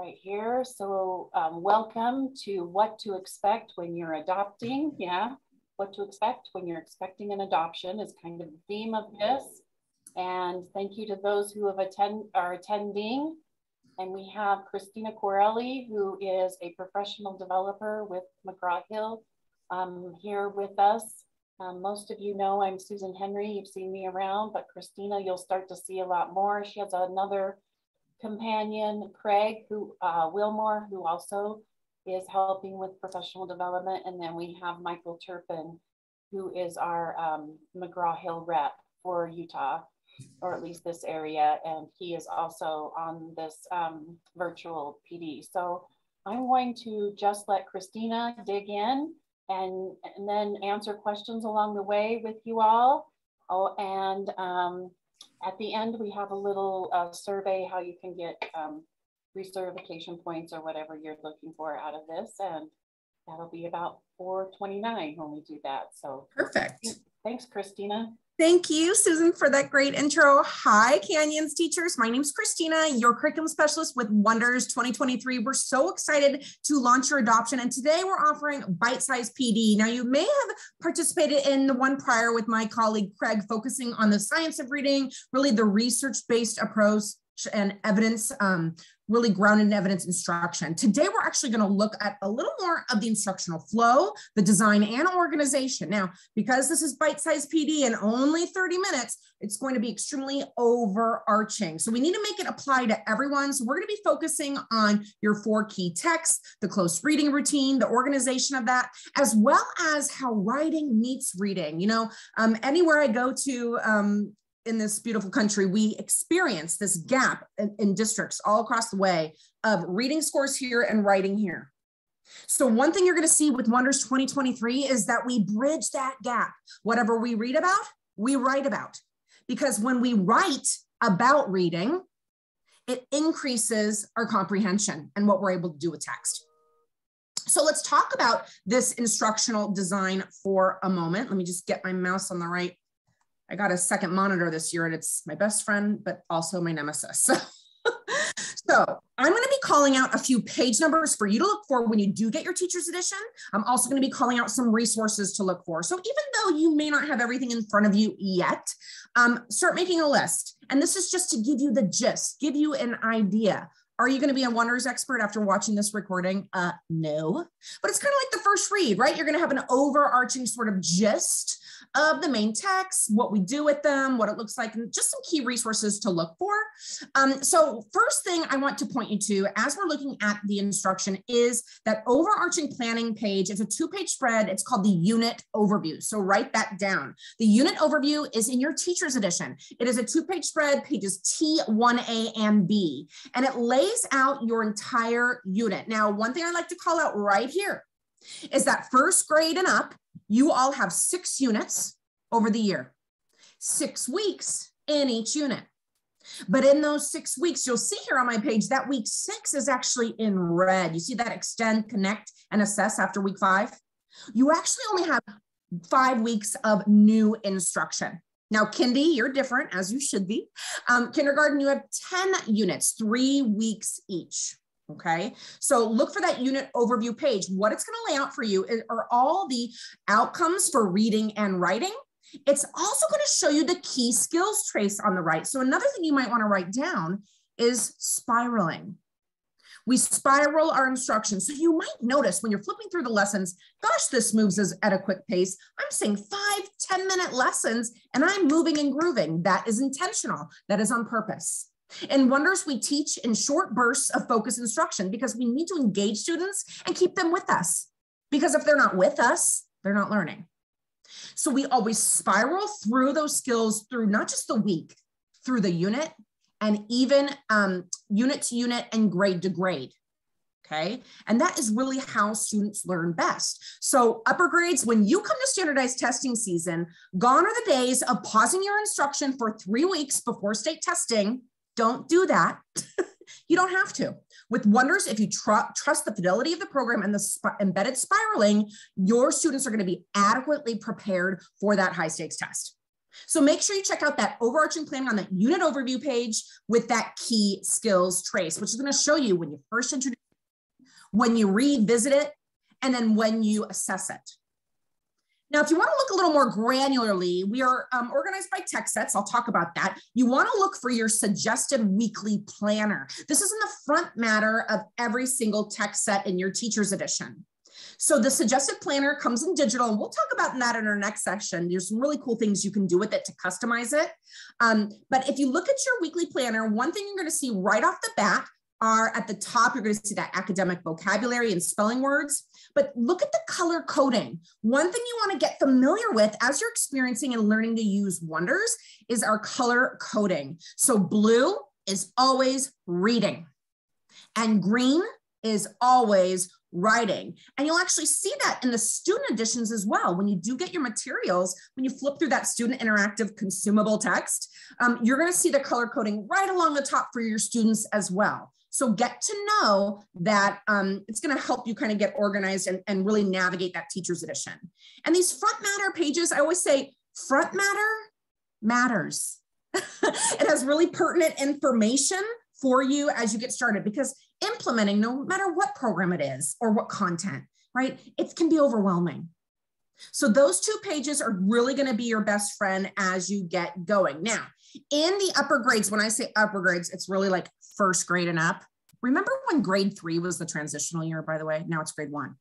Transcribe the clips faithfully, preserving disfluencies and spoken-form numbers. right here. So um, welcome to what to expect when you're adopting. Yeah, what to expect when you're expecting an adoption is kind of the theme of this. And thank you to those who have attend are attending. And we have Christina Corelli, who is a professional developer with McGraw Hill, um, here with us. Um, most of you know I'm Susan Henry. You've seen me around, but Christina, you'll start to see a lot more. She has another companion, Craig who, uh, Wilmore, who also is helping with professional development. And then we have Michael Turpin, who is our um, McGraw Hill rep for Utah, or at least this area. And he is also on this um, virtual P D. So I'm going to just let Christina dig in and, and then answer questions along the way with you all. Oh, and um, at the end, we have a little uh, survey, how you can get um, recertification points or whatever you're looking for out of this. And that'll be about four twenty-nine when we do that. So perfect. Thanks, Christina. Thank you, Susan, for that great intro. Hi, Canyons teachers. My name's Christina, your curriculum specialist with Wonders twenty twenty-three. We're so excited to launch your adoption. And today we're offering Bite-Sized P D. Now, you may have participated in the one prior with my colleague, Craig, focusing on the science of reading, really the research-based approach and evidence, um, really grounded in evidence instruction. Today, we're actually going to look at a little more of the instructional flow, the design and organization. Now, because this is Bite-Sized P D and only thirty minutes, it's going to be extremely overarching. So we need to make it apply to everyone. So we're going to be focusing on your four key texts, the close reading routine, the organization of that, as well as how writing meets reading. You know, um, anywhere I go to, um, in this beautiful country, we experience this gap in, in districts all across the way of reading scores here and writing here. So one thing you're going to see with Wonders twenty twenty-three is that we bridge that gap. Whatever we read about, we write about. Because when we write about reading, it increases our comprehension and what we're able to do with text. So let's talk about this instructional design for a moment. Let me just get my mouse on the right. I got a second monitor this year and it's my best friend, but also my nemesis. So I'm going to be calling out a few page numbers for you to look for when you do get your teacher's edition. I'm also going to be calling out some resources to look for. So even though you may not have everything in front of you yet, um, start making a list. And this is just to give you the gist, give you an idea. Are you going to be a Wonders expert after watching this recording? Uh, no, but it's kind of like the first read, right? You're going to have an overarching sort of gist of the main text, what we do with them, what it looks like, and just some key resources to look for. Um, so first thing I want to point you to as we're looking at the instruction is that overarching planning page. It's a two-page spread. It's called the unit overview. So write that down. The unit overview is in your teacher's edition. It is a two-page spread, pages T, one A, and B, and it lays out your entire unit. Now, one thing I like to call out right here is that first grade and up, you all have six units over the year, six weeks in each unit. But in those six weeks, you'll see here on my page that week six is actually in red. You see that extend, connect, and assess after week five? You actually only have five weeks of new instruction. Now, kindy, you're different, as you should be. Um, kindergarten, you have ten units, three weeks each, okay? So look for that unit overview page. What it's gonna lay out for you are all the outcomes for reading and writing. It's also gonna show you the key skills trace on the right. So another thing you might wanna write down is spiraling. We spiral our instruction. So you might notice when you're flipping through the lessons, gosh, this moves us at a quick pace. I'm seeing five, ten minute lessons and I'm moving and grooving. That is intentional. That is on purpose. In Wonders, we teach in short bursts of focused instruction because we need to engage students and keep them with us. Because if they're not with us, they're not learning. So we always spiral through those skills through not just the week, through the unit, and even um, unit to unit and grade to grade, okay? And that is really how students learn best. So upper grades, when you come to standardized testing season, gone are the days of pausing your instruction for three weeks before state testing. Don't do that. You don't have to. With Wonders, if you tr trust the fidelity of the program and the sp embedded spiraling, your students are gonna be adequately prepared for that high stakes test. So make sure you check out that overarching planning on that unit overview page with that key skills trace, which is going to show you when you first introduce it, when you revisit it, and then when you assess it. Now, if you want to look a little more granularly, we are um, organized by tech sets. I'll talk about that. You want to look for your suggested weekly planner. This is in the front matter of every single tech set in your teacher's edition. So the suggested planner comes in digital, and we'll talk about that in our next section. There's some really cool things you can do with it to customize it. Um, but if you look at your weekly planner, one thing you're going to see right off the bat are at the top, you're going to see that academic vocabulary and spelling words, but look at the color coding. One thing you want to get familiar with as you're experiencing and learning to use Wonders is our color coding. So blue is always reading, and green is always writing. And you'll actually see that in the student editions as well. When you do get your materials, when you flip through that student interactive consumable text, um, you're going to see the color coding right along the top for your students as well. So get to know that um, it's going to help you kind of get organized and, and really navigate that teacher's edition. And these front matter pages, I always say front matter matters. It has really pertinent information for you as you get started, because implementing, no matter what program it is or what content, right, it can be overwhelming. So those two pages are really going to be your best friend as you get going. Now, in the upper grades, when I say upper grades, it's really like first grade and up. Remember when grade three was the transitional year, by the way? Now it's grade one.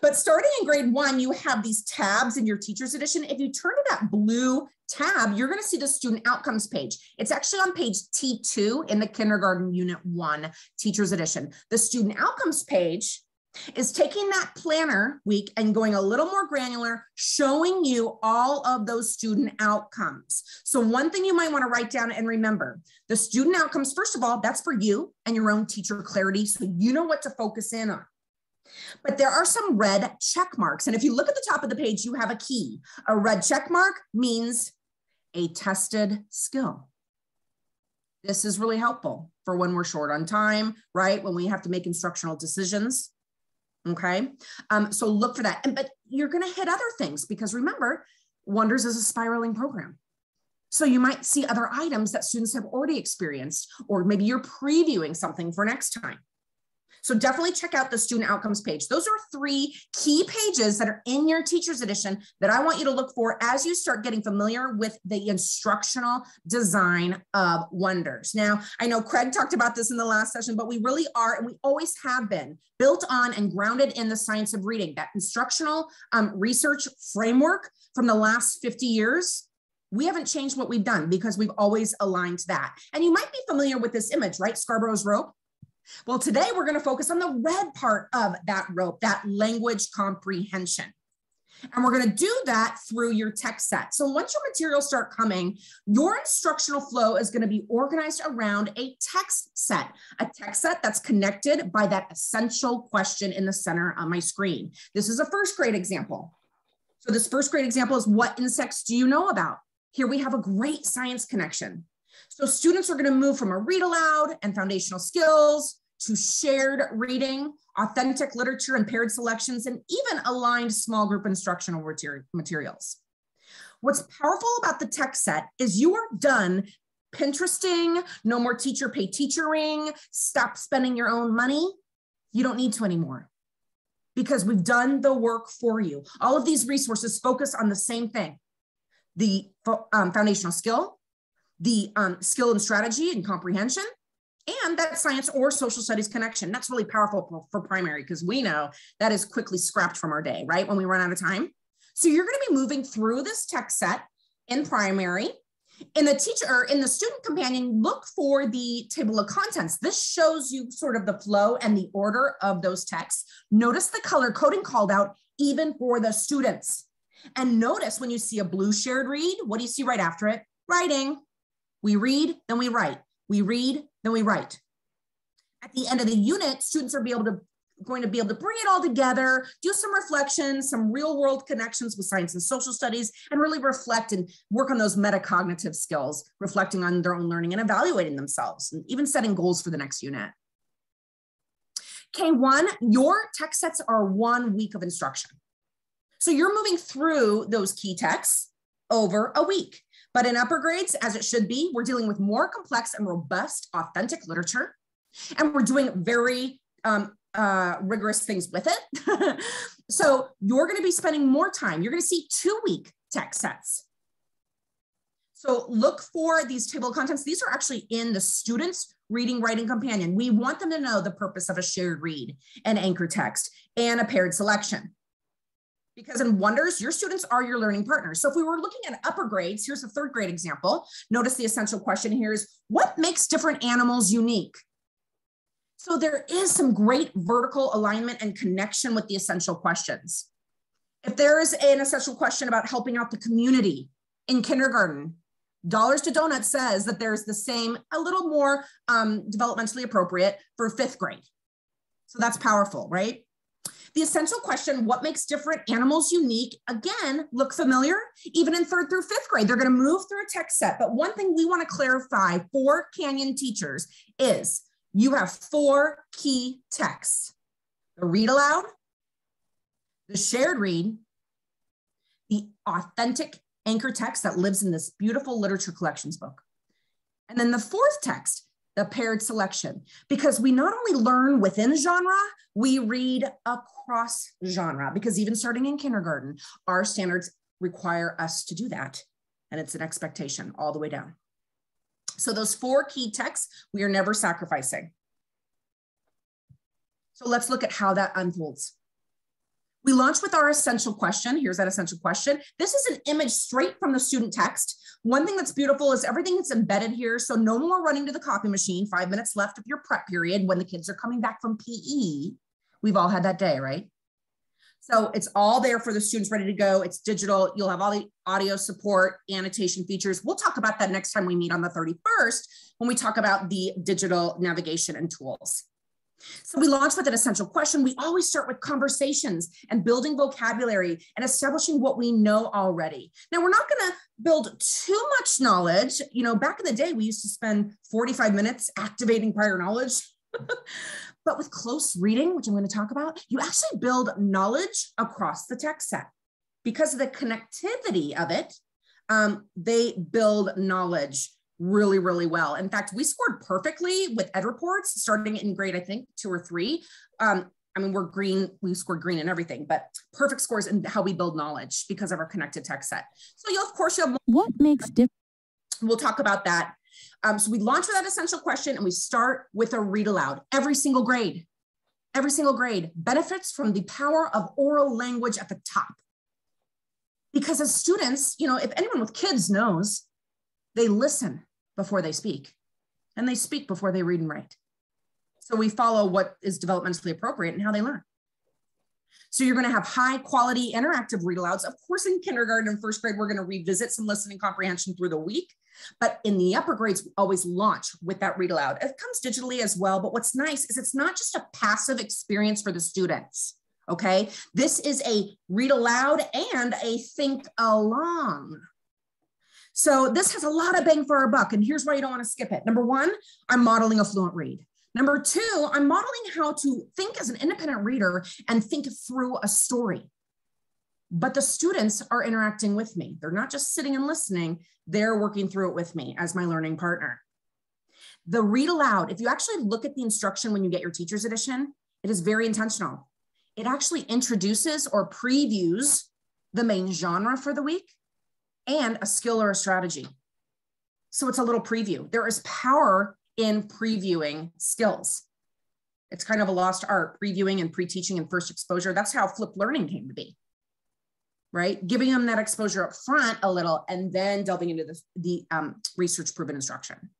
But starting in grade one, you have these tabs in your teacher's edition. If you turn to that blue tab, you're going to see the student outcomes page. It's actually on page T two in the kindergarten unit one teacher's edition. The student outcomes page is taking that planner week and going a little more granular, showing you all of those student outcomes. So one thing you might want to write down and remember, the student outcomes, first of all, that's for you and your own teacher clarity, so you know what to focus in on. But there are some red check marks. And if you look at the top of the page, you have a key. A red check mark means a tested skill. This is really helpful for when we're short on time, right? When we have to make instructional decisions. Okay, um, so look for that. And, but you're going to hit other things, because remember, Wonders is a spiraling program. So you might see other items that students have already experienced, or maybe you're previewing something for next time. So definitely check out the student outcomes page. Those are three key pages that are in your teacher's edition that I want you to look for as you start getting familiar with the instructional design of Wonders. Now, I know Craig talked about this in the last session, but we really are, and we always have been, built on and grounded in the science of reading, that instructional um, research framework from the last fifty years. We haven't changed what we've done, because we've always aligned to that. And you might be familiar with this image, right? Scarborough's rope. Well, today we're going to focus on the red part of that rope, that language comprehension. And we're going to do that through your text set. So once your materials start coming, your instructional flow is going to be organized around a text set, a text set that's connected by that essential question in the center on my screen. This is a first grade example. So this first grade example is, what insects do you know about? Here we have a great science connection. So students are going to move from a read aloud and foundational skills to shared reading, authentic literature and paired selections, and even aligned small group instructional materials. What's powerful about the text set is you are done Pinteresting, no more teacher pay teachering, stop spending your own money. You don't need to anymore, because we've done the work for you. All of these resources focus on the same thing, the um, foundational skill, the um, skill and strategy and comprehension, and that science or social studies connection. That's really powerful for, for primary, because we know that is quickly scrapped from our day, right, when we run out of time. So you're going to be moving through this text set in primary. In the teacher or in the student companion, look for the table of contents. This shows you sort of the flow and the order of those texts. Notice the color coding called out even for the students. And notice when you see a blue shared read, what do you see right after it? Writing. We read, then we write. We read, then we write. At the end of the unit, students are be able to, going to be able to bring it all together, do some reflections, some real world connections with science and social studies, and really reflect and work on those metacognitive skills, reflecting on their own learning and evaluating themselves, and even setting goals for the next unit. K one, your text sets are one week of instruction. So you're moving through those key texts, over a week. But in upper grades, as it should be, we're dealing with more complex and robust, authentic literature, and we're doing very um, uh, rigorous things with it. So you're going to be spending more time. You're going to see two-week text sets. So look for these table of contents. These are actually in the students' reading, writing companion. We want them to know the purpose of a shared read, an anchor text, and a paired selection. Because in Wonders, your students are your learning partners. So if we were looking at upper grades, here's a third grade example. Notice the essential question here is, what makes different animals unique? So there is some great vertical alignment and connection with the essential questions. If there is an essential question about helping out the community in kindergarten, Dollars to Donuts says that there's the same, a little more um, developmentally appropriate for fifth grade. So that's powerful, right? The essential question, what makes different animals unique? Again, look familiar, even in third through fifth grade, they're gonna move through a text set. But one thing we wanna clarify for Canyon teachers is you have four key texts: the read aloud, the shared read, the authentic anchor text that lives in this beautiful literature collections book. And then the fourth text, the paired selection, because we not only learn within genre, we read across genre, because even starting in kindergarten, our standards require us to do that. And it's an expectation all the way down. So those four key texts, we are never sacrificing. So let's look at how that unfolds. We launch with our essential question. Here's that essential question. This is an image straight from the student text. One thing that's beautiful is everything that's embedded here. So no more running to the copy machine, five minutes left of your prep period when the kids are coming back from P E. We've all had that day, right? So it's all there for the students ready to go. It's digital. You'll have all the audio support, annotation features. We'll talk about that next time we meet on the thirty-first when we talk about the digital navigation and tools. So we launch with an essential question. We always start with conversations and building vocabulary and establishing what we know already. Now, we're not going to build too much knowledge. You know, back in the day, we used to spend forty-five minutes activating prior knowledge. But with close reading, which I'm going to talk about, you actually build knowledge across the text set. Because of the connectivity of it, um, they build knowledge really, really well. In fact, we scored perfectly with ed reports starting in grade, I think, two or three. Um, I mean, we're green, we scored green in everything, but perfect scores in how we build knowledge because of our connected text set. So you'll, of course, you'll- What makes difference? We'll talk about that. Um, so we launch with that essential question and we start with a read aloud. Every single grade, every single grade benefits from the power of oral language at the top. Because as students, you know, if anyone with kids knows, they listen before they speak, and they speak before they read and write. So we follow what is developmentally appropriate and how they learn. So you're going to have high quality interactive read alouds. Of course, in kindergarten and first grade, we're going to revisit some listening comprehension through the week. But in the upper grades, we always launch with that read aloud. It comes digitally as well. But what's nice is it's not just a passive experience for the students. Okay, this is a read aloud and a think along. So this has a lot of bang for our buck, and here's why you don't want to skip it. Number one, I'm modeling a fluent read. Number two, I'm modeling how to think as an independent reader and think through a story. But the students are interacting with me. They're not just sitting and listening, they're working through it with me as my learning partner. The read aloud, if you actually look at the instruction when you get your teacher's edition, it is very intentional. It actually introduces or previews the main genre for the week, and a skill or a strategy. So it's a little preview. There is power in previewing skills. It's kind of a lost art, previewing and pre-teaching and first exposure. That's how flipped learning came to be, right? Giving them that exposure up front a little and then delving into the, the um, research-proven instruction.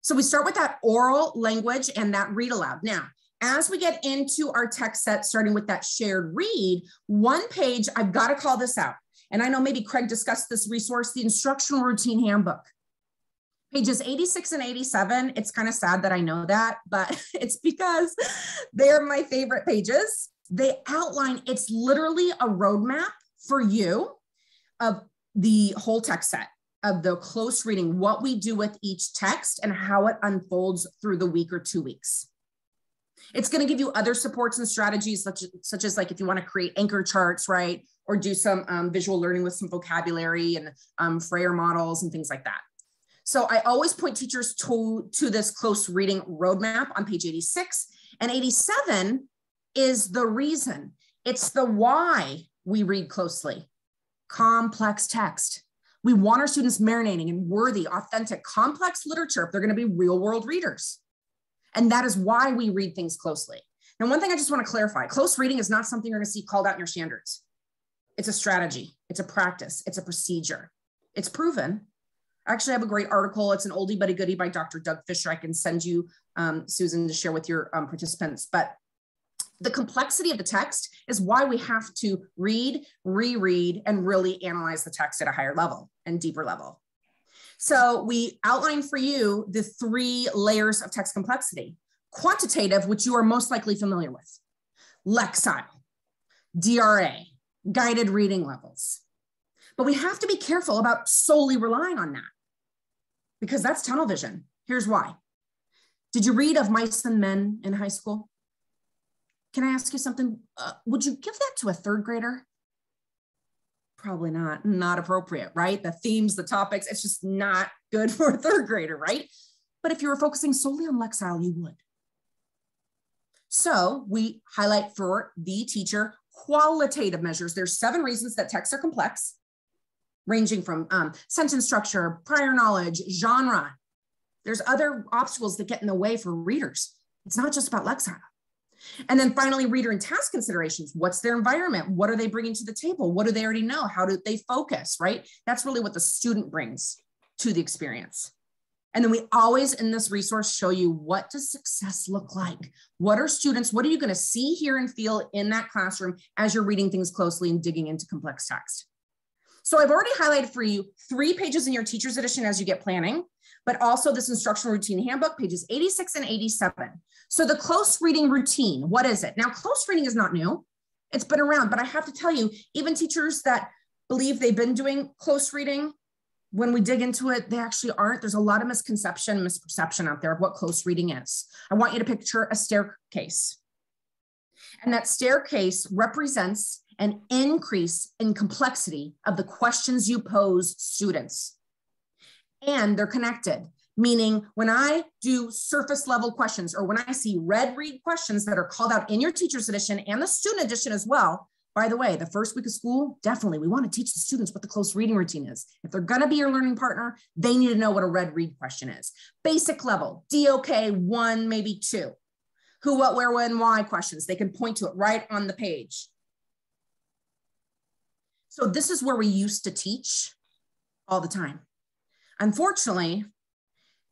So we start with that oral language and that read aloud. Now, as we get into our text set, starting with that shared read, one page, I've got to call this out. And I know maybe Craig discussed this resource, the Instructional Routine Handbook. Pages eighty-six and eighty-seven, it's kind of sad that I know that, but it's because they're my favorite pages. They outline, it's literally a roadmap for you of the whole text set, of the close reading, what we do with each text and how it unfolds through the week or two weeks. It's going to give you other supports and strategies, such, such as like if you want to create anchor charts, right? or do some um, visual learning with some vocabulary and um, Frayer models and things like that. So I always point teachers to, to this close reading roadmap on page eighty-six, and eighty-seven is the reason. It's the why we read closely. Complex text. We want our students marinating in worthy, authentic, complex literature if they're going to be real world readers. And that is why we read things closely. Now, one thing I just want to clarify, close reading is not something you're going to see called out in your standards. It's a strategy. It's a practice. It's a procedure. It's proven. Actually, I have a great article. It's an oldie but a goodie by Doctor Doug Fisher. I can send you, um, Susan, to share with your um, participants. But the complexity of the text is why we have to read, reread, and really analyze the text at a higher level and deeper level. So we outline for you the three layers of text complexity. Quantitative, which you are most likely familiar with. Lexile, D R A, guided reading levels. But we have to be careful about solely relying on that because that's tunnel vision. Here's why. Did you read Of Mice and Men in high school? Can I ask you something? Uh, would you give that to a third grader? Probably not, not appropriate, right? The themes, the topics, it's just not good for a third grader, right? But if you were focusing solely on Lexile, you would. So we highlight for the teacher qualitative measures. There's seven reasons that texts are complex, ranging from um, sentence structure, prior knowledge, genre. There's other obstacles that get in the way for readers. It's not just about Lexile. And then finally, reader and task considerations. What's their environment? What are they bringing to the table? What do they already know? How do they focus, right? That's really what the student brings to the experience. And then we always, in this resource, show you what does success look like? What are students, what are you going to see, hear, and feel in that classroom as you're reading things closely and digging into complex text? So I've already highlighted for you three pages in your teacher's edition as you get planning, but also this instructional routine handbook, pages eighty-six and eighty-seven. So the close reading routine, what is it? Now, close reading is not new. It's been around, but I have to tell you, even teachers that believe they've been doing close reading, when we dig into it, they actually aren't. There's a lot of misconception, misperception out there of what close reading is. I want you to picture a staircase. And that staircase represents an increase in complexity of the questions you pose students. And they're connected, meaning when I do surface level questions or when I see red read questions that are called out in your teacher's edition and the student edition as well. By the way, the first week of school, definitely we want to teach the students what the close reading routine is. If they're going to be your learning partner, they need to know what a red read question is. Basic level, D O K one, maybe two. Who, what, where, when, why questions. They can point to it right on the page. So this is where we used to teach all the time. Unfortunately,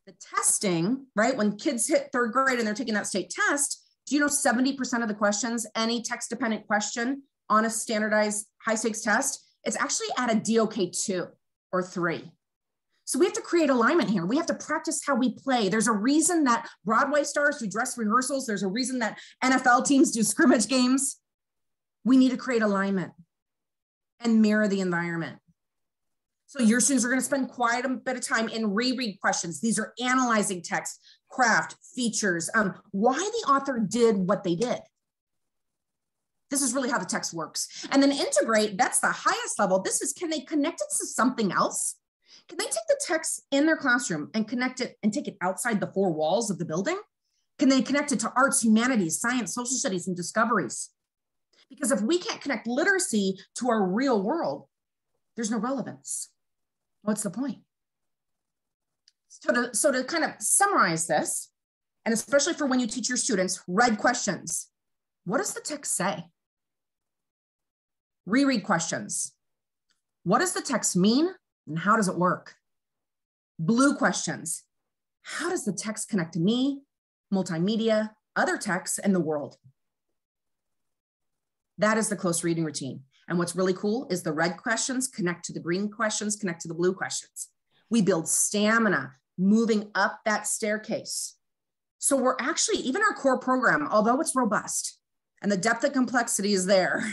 the testing, right? When kids hit third grade and they're taking that state test, do you know seventy percent of the questions, any text-dependent question, on a standardized high stakes test, it's actually at a D O K two or three. So we have to create alignment here. We have to practice how we play. There's a reason that Broadway stars do dress rehearsals. There's a reason that N F L teams do scrimmage games. We need to create alignment and mirror the environment. So your students are going to spend quite a bit of time in reread questions. These are analyzing text, craft, features, um, why the author did what they did. This is really how the text works. And then integrate, that's the highest level. This is, can they connect it to something else? Can they take the text in their classroom and connect it and take it outside the four walls of the building? Can they connect it to arts, humanities, science, social studies, and discoveries? Because if we can't connect literacy to our real world, there's no relevance. What's the point? So to, so to kind of summarize this, and especially for when you teach your students, red questions. What does the text say? Reread questions. What does the text mean and how does it work? Blue questions. How does the text connect to me, multimedia, other texts, and the world? That is the close reading routine. And what's really cool is the red questions connect to the green questions, connect to the blue questions. We build stamina moving up that staircase. So we're actually, even our core program, although it's robust and the depth of complexity is there,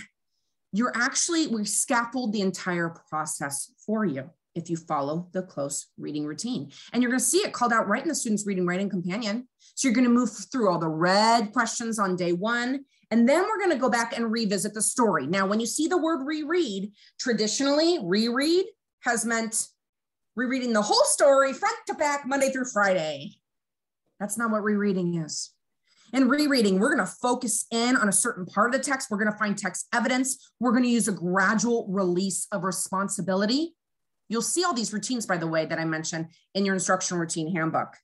you're actually, we scaffold the entire process for you. if you follow the close reading routine. And you're going to see it called out right in the student's reading writing companion. So you're going to move through all the red questions on day one, and then we're going to go back and revisit the story. Now, when you see the word reread, traditionally reread has meant rereading the whole story front to back Monday through Friday. That's not what rereading is. In rereading, we're going to focus in on a certain part of the text. We're going to find text evidence. We're going to use a gradual release of responsibility. You'll see all these routines, by the way, that I mentioned in your instructional routine handbook.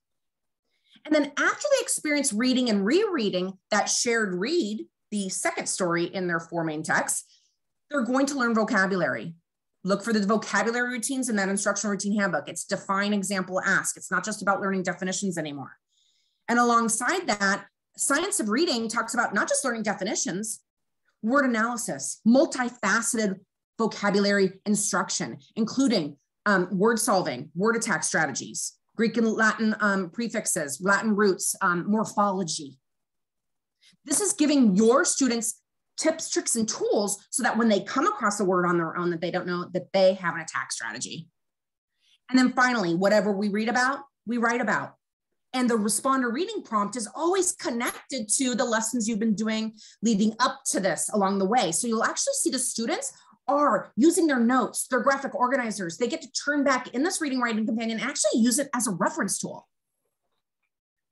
And then after they experience reading and rereading that shared read, the second story in their four main texts, they're going to learn vocabulary. Look for the vocabulary routines in that instructional routine handbook. It's define, example, ask. It's not just about learning definitions anymore. And alongside that, science of reading talks about not just learning definitions, word analysis, multifaceted vocabulary instruction, including um, word solving, word attack strategies, Greek and Latin um, prefixes, Latin roots, um, morphology. This is giving your students tips, tricks, and tools so that when they come across a word on their own that they don't know, that they have an attack strategy. And then finally, whatever we read about, we write about. And the responder reading prompt is always connected to the lessons you've been doing leading up to this along the way. So you'll actually see the students are using their notes, their graphic organizers. They get to turn back in this reading, writing companion and actually use it as a reference tool.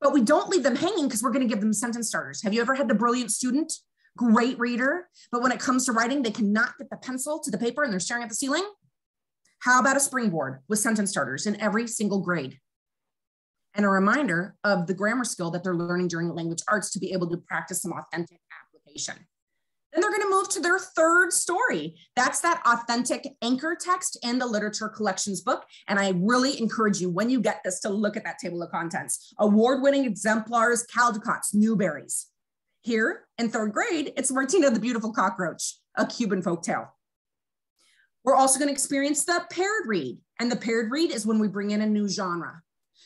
But we don't leave them hanging because we're going to give them sentence starters. Have you ever had the brilliant student, great reader, but when it comes to writing, they cannot get the pencil to the paper and they're staring at the ceiling? How about a springboard with sentence starters in every single grade? And a reminder of the grammar skill that they're learning during language arts to be able to practice some authentic application. Then they're going to move to their third story. That's that authentic anchor text in the literature collections book. And I really encourage you when you get this to look at that table of contents. Award-winning exemplars, Caldecotts, Newberys. Here in third grade, it's Martina the Beautiful Cockroach, a Cuban folktale. We're also going to experience the paired read. And the paired read is when we bring in a new genre.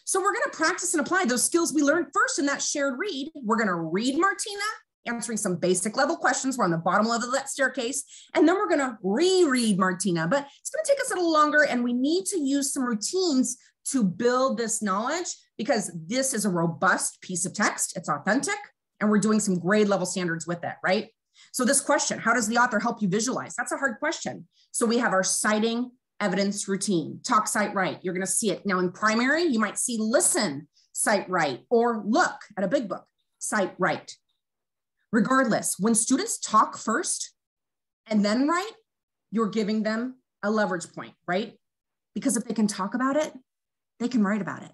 So we're going to practice and apply those skills we learned first in that shared read. We're going to read Martina, answering some basic level questions. We're on the bottom level of that staircase. And then we're going to reread Martina, but it's going to take us a little longer. And we need to use some routines to build this knowledge because this is a robust piece of text. It's authentic. And we're doing some grade level standards with it, right? So this question, how does the author help you visualize? That's a hard question. So we have our citing evidence routine, talk, cite, write. You're going to see it. Now in primary, you might see listen, cite, write, or look at a big book, cite, write. Regardless, when students talk first and then write, you're giving them a leverage point, right? Because if they can talk about it, they can write about it.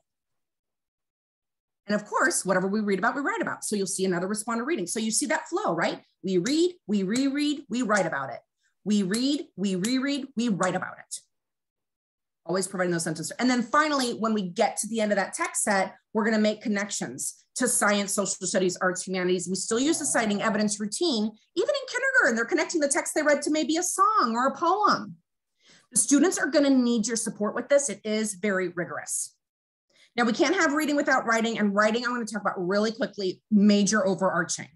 And of course, whatever we read about, we write about. So you'll see another responder reading. So you see that flow, right? We read, we reread, we write about it. We read, we reread, we write about it. Always providing those sentences. And then finally, when we get to the end of that text set, we're going to make connections to science, social studies, arts, humanities. We still use the citing evidence routine, even in kindergarten. They're connecting the text they read to maybe a song or a poem. The students are going to need your support with this. It is very rigorous. Now, we can't have reading without writing, and writing I'm going to talk about really quickly, major overarching.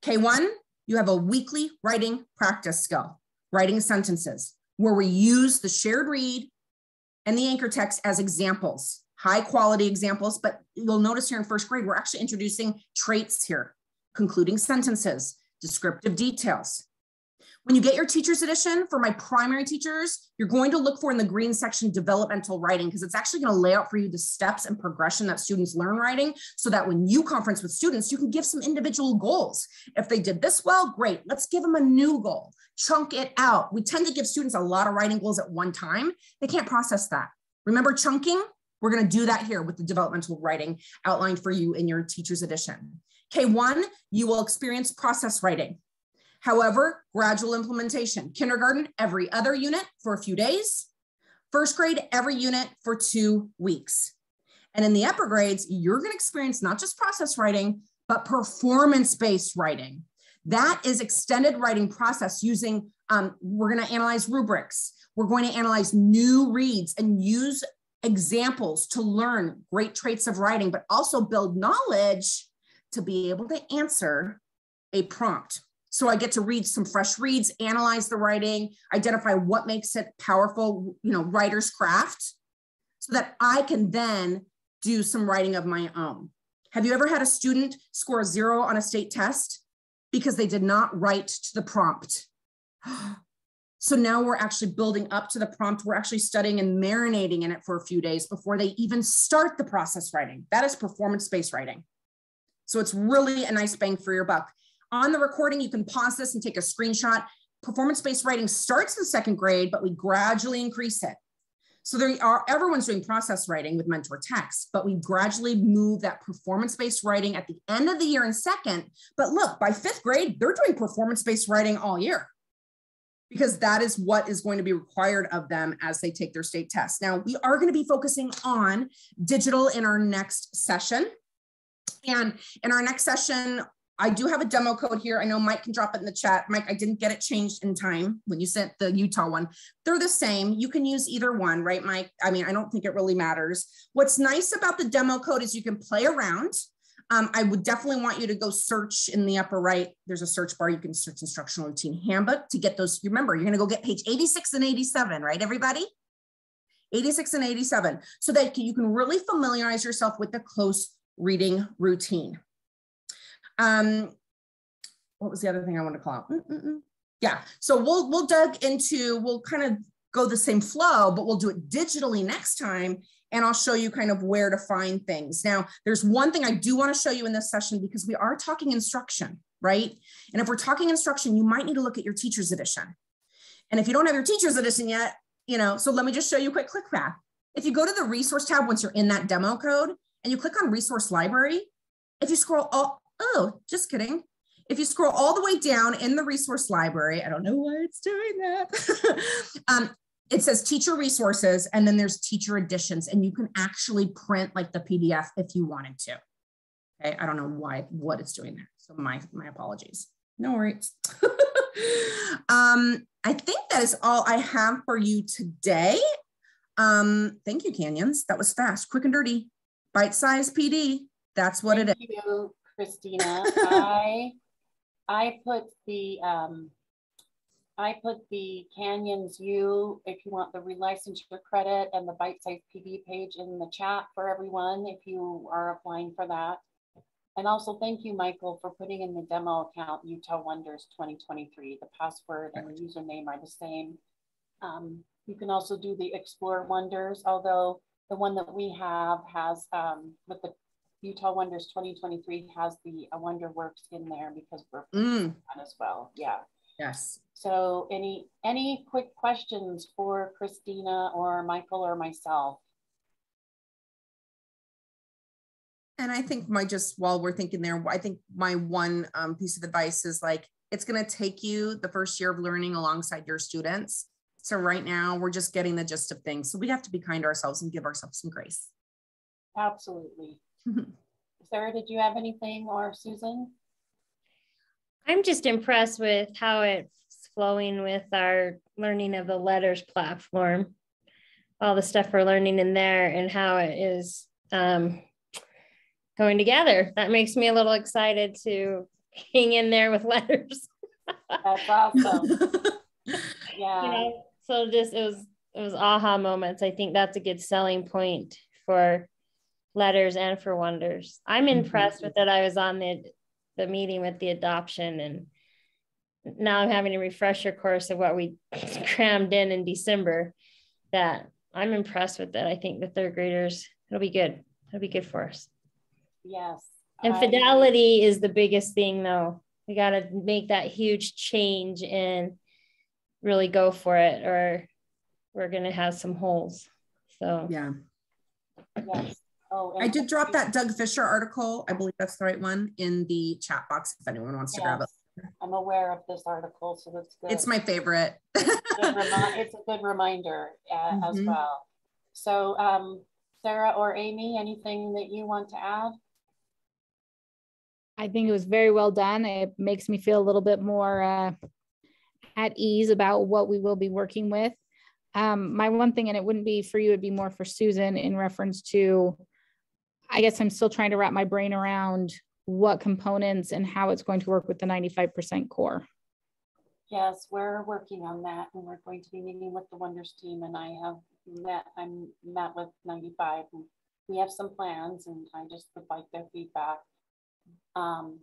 K one, you have a weekly writing practice skill, writing sentences, where we use the shared read and the anchor text as examples, high quality examples, but you'll notice here in first grade, we're actually introducing traits here, concluding sentences, descriptive details. When you get your teacher's edition for my primary teachers, you're going to look for in the green section, developmental writing, because it's actually going to lay out for you the steps and progression that students learn writing so that when you conference with students, you can give some individual goals. If they did this well, great. Let's give them a new goal. Chunk it out. We tend to give students a lot of writing goals at one time. They can't process that. Remember chunking? We're going to do that here with the developmental writing outlined for you in your teacher's edition. K one, you will experience process writing. However, gradual implementation. Kindergarten, every other unit for a few days. First grade, every unit for two weeks. And in the upper grades, you're going to experience not just process writing, but performance-based writing. That is extended writing process using, um, we're going to analyze rubrics. We're going to analyze new reads and use examples to learn great traits of writing, but also build knowledge to be able to answer a prompt. So I get to read some fresh reads, analyze the writing, identify what makes it powerful, you know, writer's craft, so that I can then do some writing of my own. Have you ever had a student score a zero on a state test because they did not write to the prompt? So now we're actually building up to the prompt. We're actually studying and marinating in it for a few days before they even start the process writing. That is performance-based writing. So it's really a nice bang for your buck. On the recording, you can pause this and take a screenshot. Performance-based writing starts in second grade, but we gradually increase it. So there are, everyone's doing process writing with mentor text, but we gradually move that performance-based writing at the end of the year in second. But look, by fifth grade, they're doing performance-based writing all year, because that is what is going to be required of them as they take their state tests. Now, we are going to be focusing on digital in our next session. And in our next session, I do have a demo code here. I know Mike can drop it in the chat. Mike, I didn't get it changed in time when you sent the Utah one. They're the same. You can use either one, right, Mike? I mean, I don't think it really matters. What's nice about the demo code is you can play around. Um, I would definitely want you to go search in the upper right. There's a search bar. You can search instructional routine handbook to get those. Remember, you're going to go get page eighty-six and eighty-seven, right, everybody? eighty-six and eighty-seven, so that you can really familiarize yourself with the close reading routine. Um, what was the other thing I want to call out? Mm -mm -mm. Yeah, so we'll, we'll dug into, we'll kind of go the same flow, but we'll do it digitally next time. And I'll show you kind of where to find things. Now, there's one thing I do want to show you in this session, because we are talking instruction, right? And if we're talking instruction, you might need to look at your teacher's edition. And if you don't have your teacher's edition yet, you know, so let me just show you a quick click path. If you go to the resource tab, once you're in that demo code and you click on resource library, if you scroll all, oh, just kidding. If you scroll all the way down in the resource library, I don't know why it's doing that. um, It says teacher resources, and then there's teacher editions, and you can actually print like the P D F if you wanted to. Okay, I don't know why, what it's doing there. So my, my apologies. No worries. um, I think that is all I have for you today. Um, thank you, Canyons. That was fast, quick and dirty. Bite-sized P D, that's what thank it is. Thank you, Christina. I, I put the, um, I put the Canyons U, if you want the relicensure credit, and the Bite-Sized P D page in the chat for everyone if you are applying for that. And also thank you, Michael, for putting in the demo account Utah Wonders twenty twenty-three. The password and the username are the same. Um, you can also do the Explore Wonders, although the one that we have has, um, with the Utah Wonders twenty twenty-three has the uh, Wonderworks in there, because we're mm. on as well, yeah. Yes. So any any quick questions for Christina or Michael or myself? And I think my, just while we're thinking there, I think my one um, piece of advice is, like, it's going to take you the first year of learning alongside your students. So right now we're just getting the gist of things. So we have to be kind to ourselves and give ourselves some grace. Absolutely. Sarah, did you have anything, or Susan? I'm just impressed with how it's flowing with our learning of the Letters platform, all the stuff we're learning in there, and how it is um, going together. That makes me a little excited to hang in there with Letters. That's awesome. Yeah. You know, so just, it was, it was aha moments. I think that's a good selling point for Letters and for Wonders. I'm impressed mm-hmm. with that. I was on the the meeting with the adoption, and now I'm having a refresher course of what we crammed in in December. That I'm impressed with that. I think the third graders, it'll be good. It'll be good for us. Yes. And fidelity I... is the biggest thing, though. We got to make that huge change and really go for it, or we're going to have some holes. So yeah. Yes. Oh, I did drop that Doug Fisher article, I believe that's the right one, in the chat box if anyone wants yes, to grab it. I'm aware of this article, so that's good. It's my favorite. It's a good, it's a good reminder uh, mm-hmm. as well. So um, Sarah or Amy, anything that you want to add? I think it was very well done. It makes me feel a little bit more uh, at ease about what we will be working with. Um, my one thing, and it wouldn't be for you, it'd be more for Susan in reference to, I guess I'm still trying to wrap my brain around what components and how it's going to work with the ninety-five percent core. Yes, we're working on that, and we're going to be meeting with the Wonders team, and I have met, I'm met with ninety-five. We have some plans, and I just would like their feedback. Um,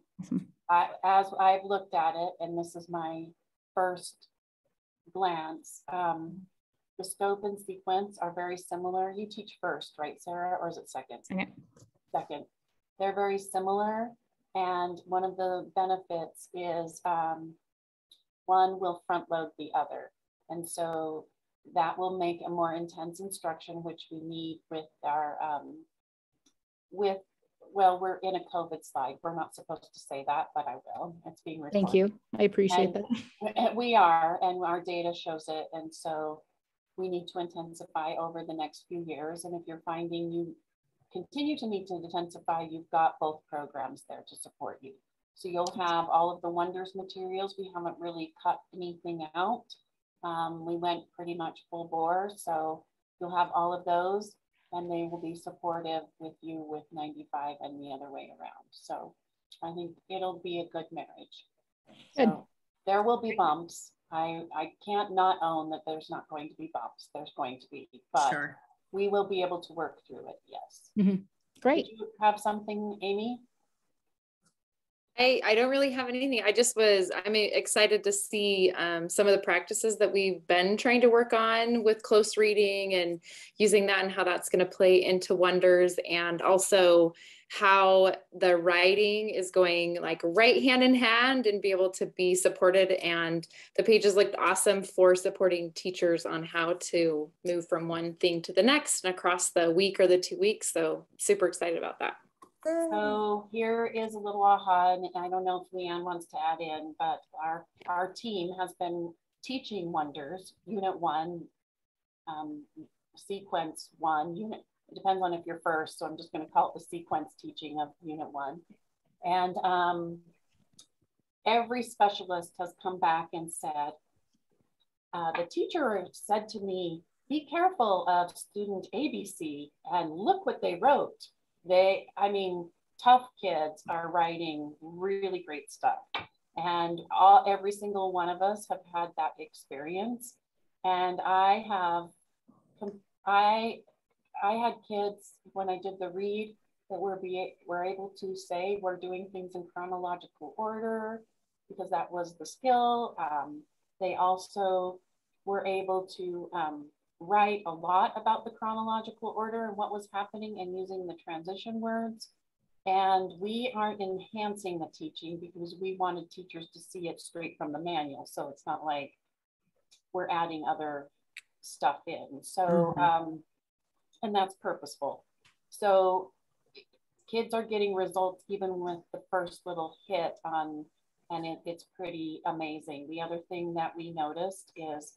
I, as I've looked at it, and this is my first glance, um, the scope and sequence are very similar. You teach first, right, Sarah, or is it second? Okay. Second. They're very similar, and one of the benefits is um, one will front load the other, and so that will make a more intense instruction, which we need with our, um, with, well, we're in a COVID slide. We're not supposed to say that, but I will. It's being recorded. Thank you. I appreciate and, that. And we are, and our data shows it. And so we need to intensify over the next few years. And if you're finding you continue to need to intensify, you've got both programs there to support you. So you'll have all of the Wonders materials. We haven't really cut anything out. Um, we went pretty much full bore, so you'll have all of those, and they will be supportive with you with ninety-five and the other way around. So I think it'll be a good marriage. Good. So there will be bumps. I, I can't not own that there's not going to be bumps. There's going to be, but sure, we will be able to work through it, yes. Mm-hmm. Great. Did you have something, Amy? I, I don't really have anything. I just was, I'm excited to see um, some of the practices that we've been trying to work on with close reading and using that, and how that's going to play into Wonders, and also how the writing is going like right hand in hand and be able to be supported. And the pages looked awesome for supporting teachers on how to move from one thing to the next and across the week or the two weeks. So super excited about that. So here is a little aha, and I don't know if Leanne wants to add in, but our, our team has been teaching Wonders, Unit one, um, Sequence one, Unit, it depends on if you're first, so I'm just going to call it the sequence teaching of Unit one. And um, every specialist has come back and said, uh, the teacher said to me, be careful of student A B C, and look what they wrote. They, I mean, tough kids are writing really great stuff. And all, every single one of us have had that experience. And I have, I, I had kids when I did the read that were, be, were able to say we're doing things in chronological order because that was the skill. Um, they also were able to, um, write a lot about the chronological order and what was happening and using the transition words. And we aren't enhancing the teaching because we wanted teachers to see it straight from the manual. So it's not like we're adding other stuff in. So, mm-hmm. um, and that's purposeful. So kids are getting results even with the first little hit on, and it, it's pretty amazing. The other thing that we noticed is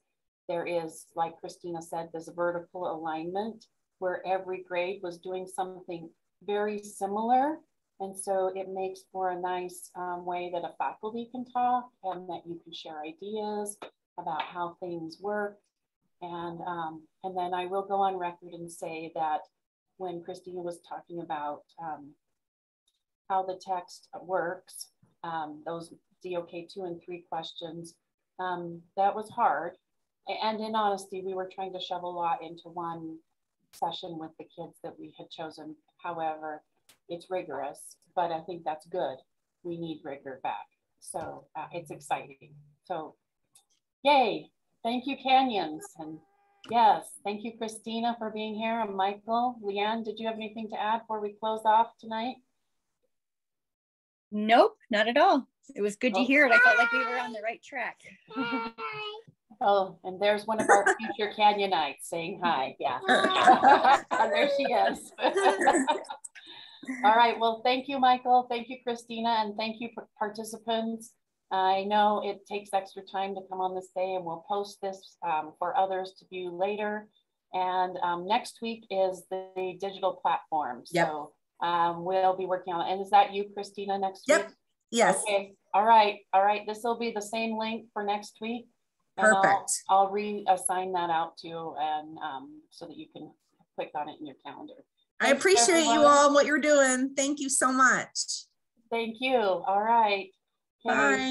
there is, like Christina said, this vertical alignment where every grade was doing something very similar. And so it makes for a nice um, way that a faculty can talk and that you can share ideas about how things work. And, um, and then I will go on record and say that when Christina was talking about um, how the text works, um, those D O K two and three questions, um, that was hard. And in honesty, we were trying to shove a lot into one session with the kids that we had chosen. However, it's rigorous, but I think that's good. We need rigor back. So uh, it's exciting. So yay. Thank you, Canyons. And yes, thank you, Christina, for being here. And Michael, Leanne, did you have anything to add before we close off tonight? Nope, not at all. It was good oh. to hear it. I felt like we were on the right track. Oh, and there's one of our future Canyonites saying hi. Yeah, there she is. All right. Well, thank you, Michael. Thank you, Christina. And thank you, participants. I know it takes extra time to come on this day, and we'll post this um, for others to view later. And um, next week is the digital platform. Yep. So um, we'll be working on it. And is that you, Christina, next yep. week? Yes. Okay. All right. All right. This will be the same link for next week. Perfect. I'll, I'll reassign that out to you, and um, so that you can click on it in your calendar. Thanks, I appreciate everyone. You all and what you're doing. Thank you so much. Thank you. All right. Can Bye.